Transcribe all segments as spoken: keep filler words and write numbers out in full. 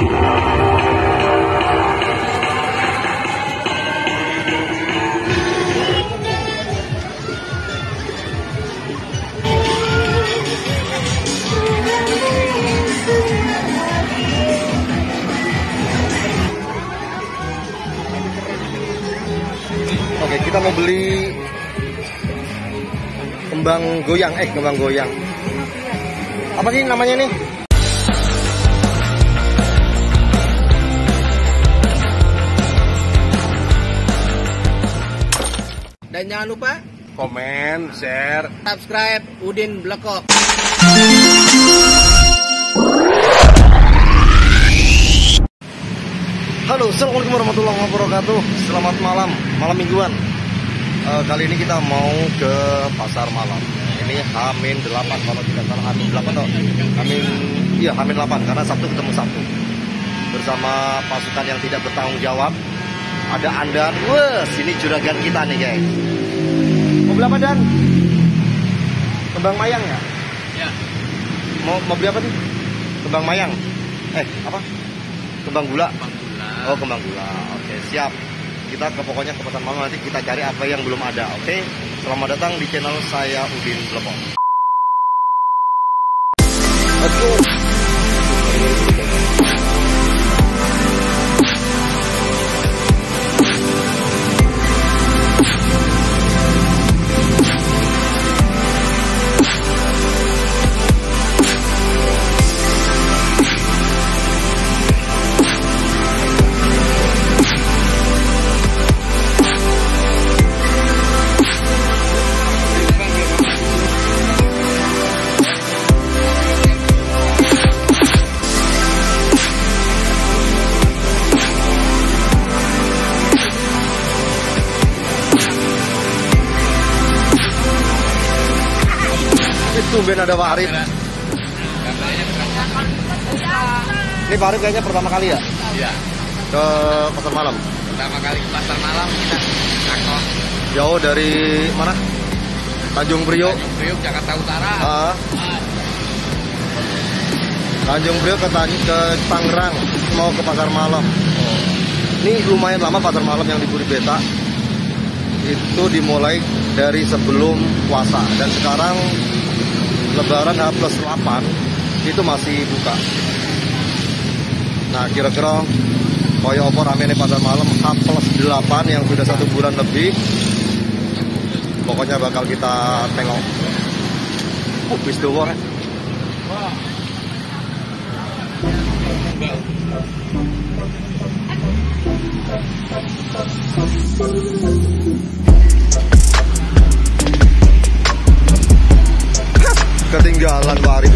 Oke, kita mau beli kembang goyang, eh kembang goyang. Apa sih namanya nih? Dan jangan lupa komen, share, subscribe Udin Blekok. Halo, assalamualaikum warahmatullahi wabarakatuh. Selamat malam, malam mingguan. e, Kali ini kita mau ke pasar malam. Ini H min delapan, kalau tidak salah H min delapan atau H min, iya H min delapan, karena Sabtu ketemu Sabtu. Bersama pasukan yang tidak bertanggung jawab. Ada Andan, wah sini juragan kita nih guys. Mau beli apa Dan? Kembang mayang ya? Ya. Mau, mau beli apa nih? Kembang mayang? Eh apa? Kembang gula? Oh kembang gula, oke siap. Kita ke pokoknya ke pasar malam nanti kita cari apa yang belum ada, oke. Selamat datang di channel saya Udin Blekok. Oke. Tumben ada Pak Arif. Ini Pak Arif kayaknya pertama kali ya? Iya. Ke pasar malam? Pertama kali ke pasar malam kita ngakos. Jauh dari mana? Tanjung Priok. Tanjung Priok, Jakarta Utara. Uh, Tanjung Priok ke, ke Tangerang. Mau ke pasar malam. Ini lumayan lama pasar malam yang di Puri Beta. Itu dimulai dari sebelum puasa. Dan sekarang Lebaran H plus delapan itu masih buka. Nah kira-kira koyo opo ramene pasar malam H plus delapan yang sudah satu bulan lebih. Pokoknya bakal kita tengok. Oh bis doang ya. Ketinggalan Pak Arif.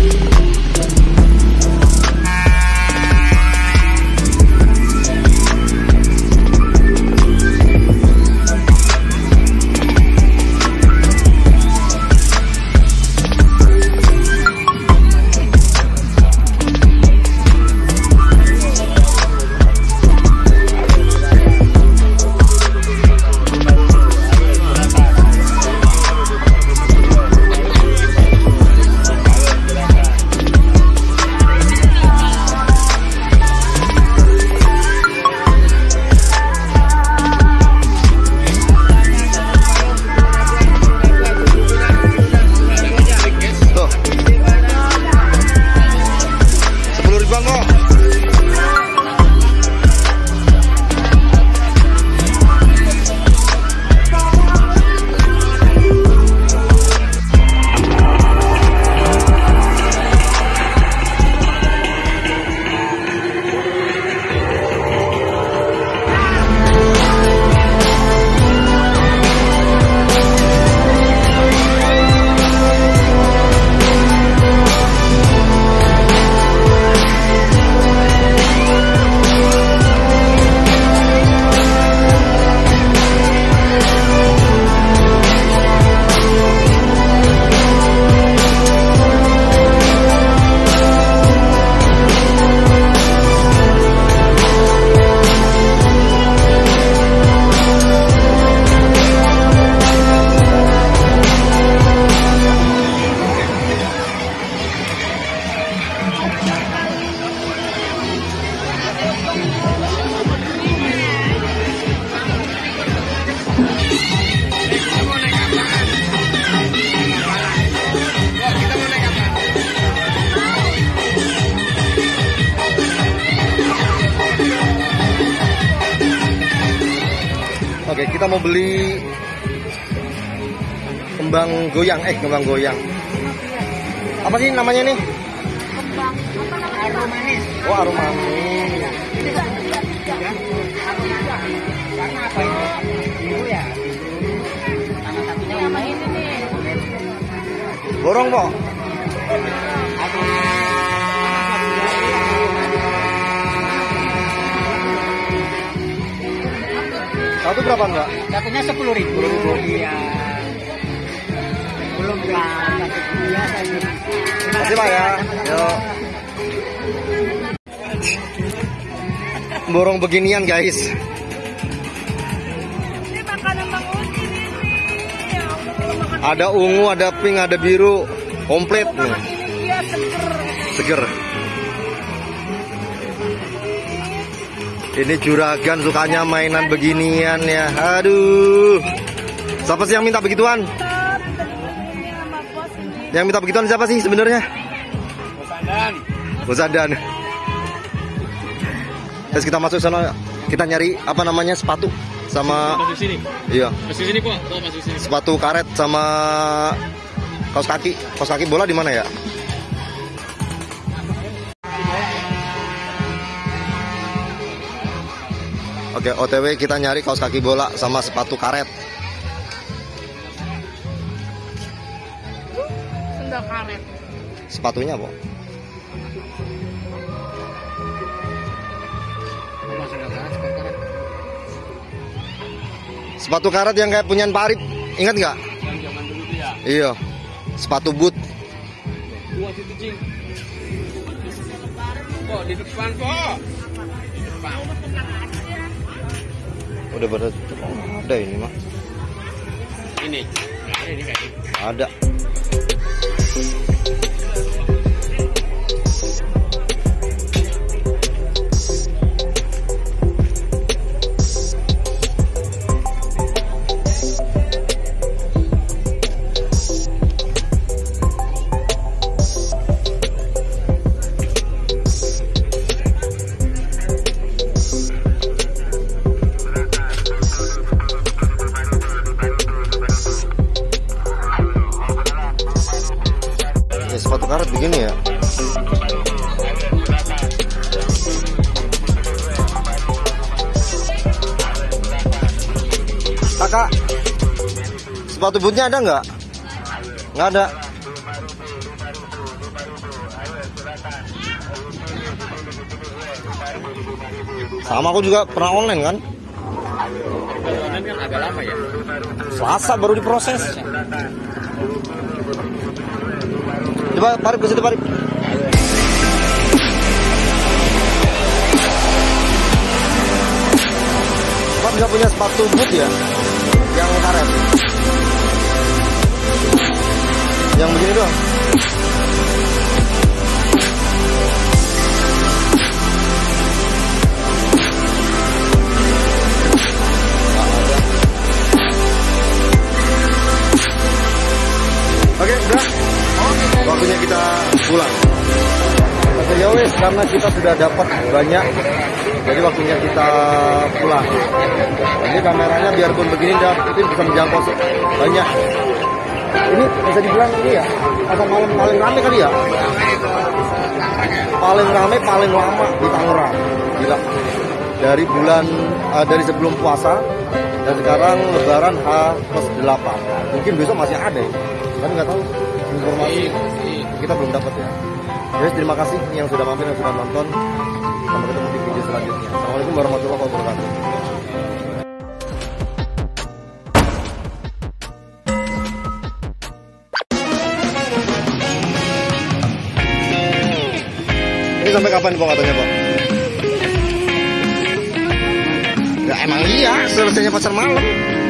Oke, kita mau beli kembang goyang, eh kembang goyang. Apa sih namanya nih? Kembang apa namanya? Arum manis. Oh, arum manis. Karena apa ini? Biru ya. Sama satunya warna ini nih. Borong kok. Satu berapa enggak? Satunya sepuluh ribu. Iya. Belum lah. Terima kasih pak ya. Yo. Borong beginian guys. Ini makanan Bang Udin ini. Ada ungu, ada pink, ada biru, komplit nih. Seger. Ini juragan sukanya mainan beginian ya. Aduh. Siapa sih yang minta begituan? Yang minta begituan siapa sih sebenarnya? Bos Andan. Terus kita masuk sana, kita nyari apa namanya sepatu sama. Masuk sini. Iya. Masuk sini kok. Oh, masuk sini. Sepatu karet sama kaos kaki. Kaos kaki bola di mana ya? Oke, O T W kita nyari kaos kaki bola sama sepatu karet. Sendal karet. Sepatunya, Bo. Sepatu karet yang kayak punyaan Pak Arif. Ingat nggak? Yang zaman dulu ya. Iya. Sepatu boot. Buat itu, Cing. Kok di depan, kok? Di depan. Udah pada ada ini mah. Ini. Ada ini kayak ini. Ada. Sepatu karet begini ya. Kakak, sepatu bootnya ada nggak? Nggak ada. Sama aku juga pernah online kan? Online kan agak lama ya. Selasa baru diproses. Coba parip ke situ parip. Pak nggak punya sepatu boot ya? Yang karet. Yang begini doang. Oke, udah. Waktunya kita pulang. Oke, ya wes, karena kita sudah dapat banyak, jadi waktunya kita pulang. Ini kameranya biarpun begini dah, itu bisa menjangkau banyak. Ini bisa dibilang ini ya, pasar malam paling ramai kali ya. Paling ramai, paling lama di Tangerang. Gila. Dari bulan uh, dari sebelum puasa dan sekarang Lebaran H plus delapan. Mungkin besok masih ada ya. Kan nggak tahu. Informasi kita belum dapat ya. Guys, terima kasih yang sudah mampir dan sudah nonton. Sampai ketemu di video selanjutnya. Assalamualaikum warahmatullahi wabarakatuh. Ini sampai kapan Pak katanya Pak? Ya emang iya, selesainya pasar malam.